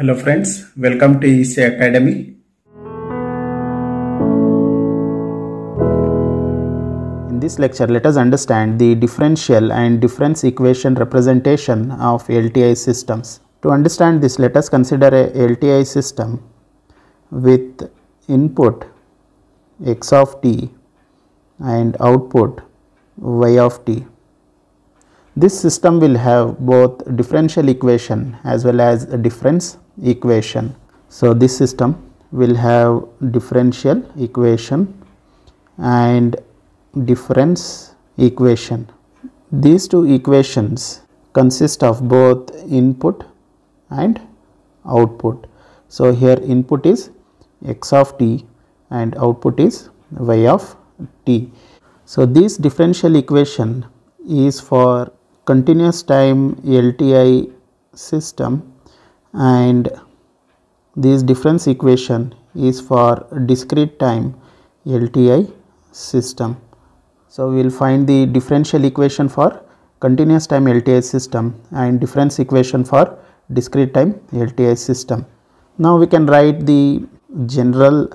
Hello friends, welcome to EC Academy. In this lecture, let us understand the differential and difference equation representation of LTI systems. To understand this, let us consider a LTI system with input x of t and output y of t. This system will have both differential equation as well as a difference equation. So this system will have differential equation and difference equation. These two equations consist of both input and output. So here input is x of t and output is y of t. So this differential equation is for continuous time LTI system and this difference equation is for discrete time LTI system. So we will find the differential equation for continuous time LTI system and difference equation for discrete time LTI system. Now we can write the general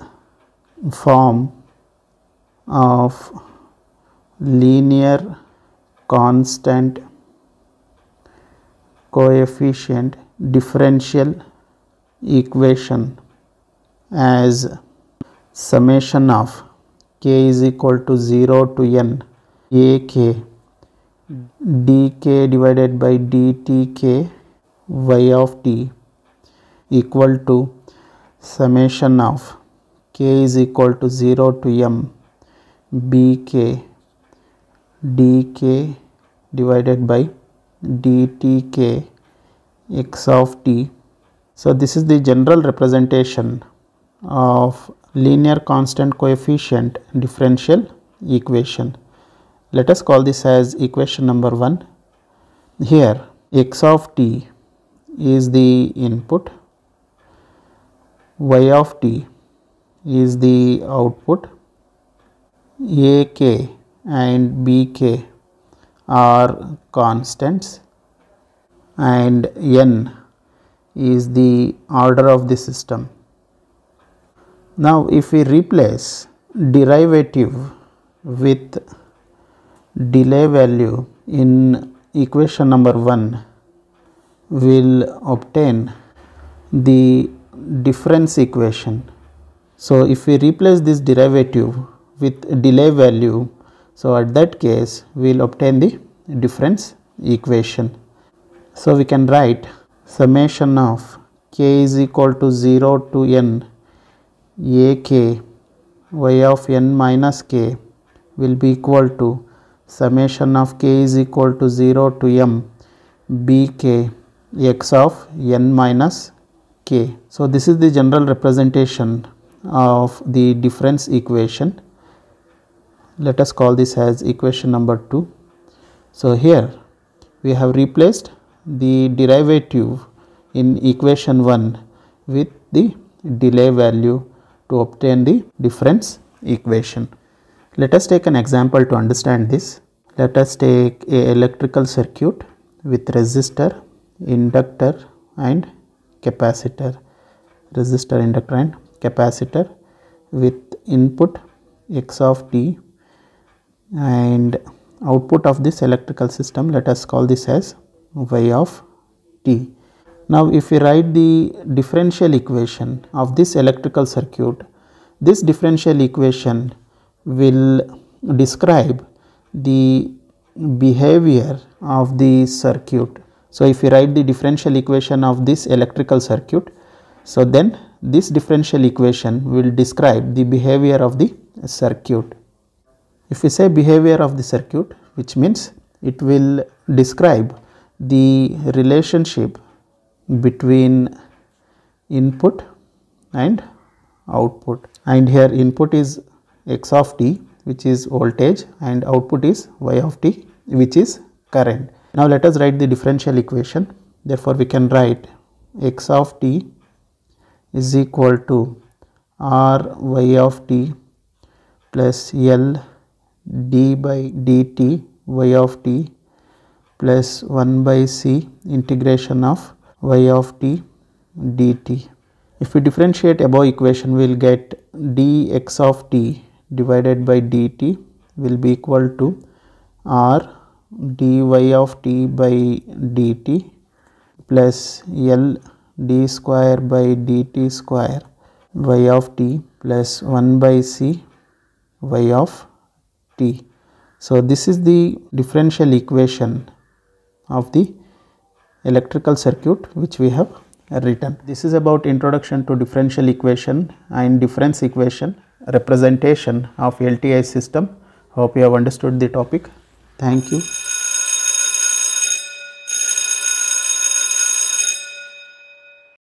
form of linear constant coefficient differential equation as summation of k is equal to 0 to n a k dk divided by dtk y of t equal to summation of k is equal to 0 to m bk dk divided by dtk x of t. So this is the general representation of linear constant coefficient differential equation. Let us call this as equation number 1. Here x of t is the input, y of t is the output, ak and bk are constants and n is the order of the system. Now if we replace derivative with delay value in equation number 1, we'll obtain the difference equation. So if we replace this derivative with delay value, so at that case we will obtain the difference equation. So we can write summation of k is equal to 0 to n a k y of n minus k will be equal to summation of k is equal to 0 to m b k x of n minus k. So this is the general representation of the difference equation. Let us call this as equation number 2. So here we have replaced the derivative in equation 1 with the delay value to obtain the difference equation. Let us take an example to understand this. Let us take a electrical circuit with resistor, inductor and capacitor. Resistor, inductor and capacitor with input x of t and output of this electrical system, let us call this as y of t. Now if we write the differential equation of this electrical circuit, this differential equation will describe the behavior of the circuit. So if we write the differential equation of this electrical circuit, so then this differential equation will describe the behavior of the circuit. If we say behavior of the circuit, which means it will describe the relationship between input and output, and here input is x of t which is voltage and output is y of t which is current. Now let us write the differential equation. Therefore we can write x of t is equal to r y of t plus L d by dt y of t plus 1 by c integration of y of t dt. If we differentiate above equation, we will get dx of t divided by dt will be equal to r dy of t by dt plus L d square by dt square y of t plus 1 by c y of t. So this is the differential equation of the electrical circuit which we have written. This is about introduction to differential equation and difference equation representation of LTI system. Hope you have understood the topic. Thank you.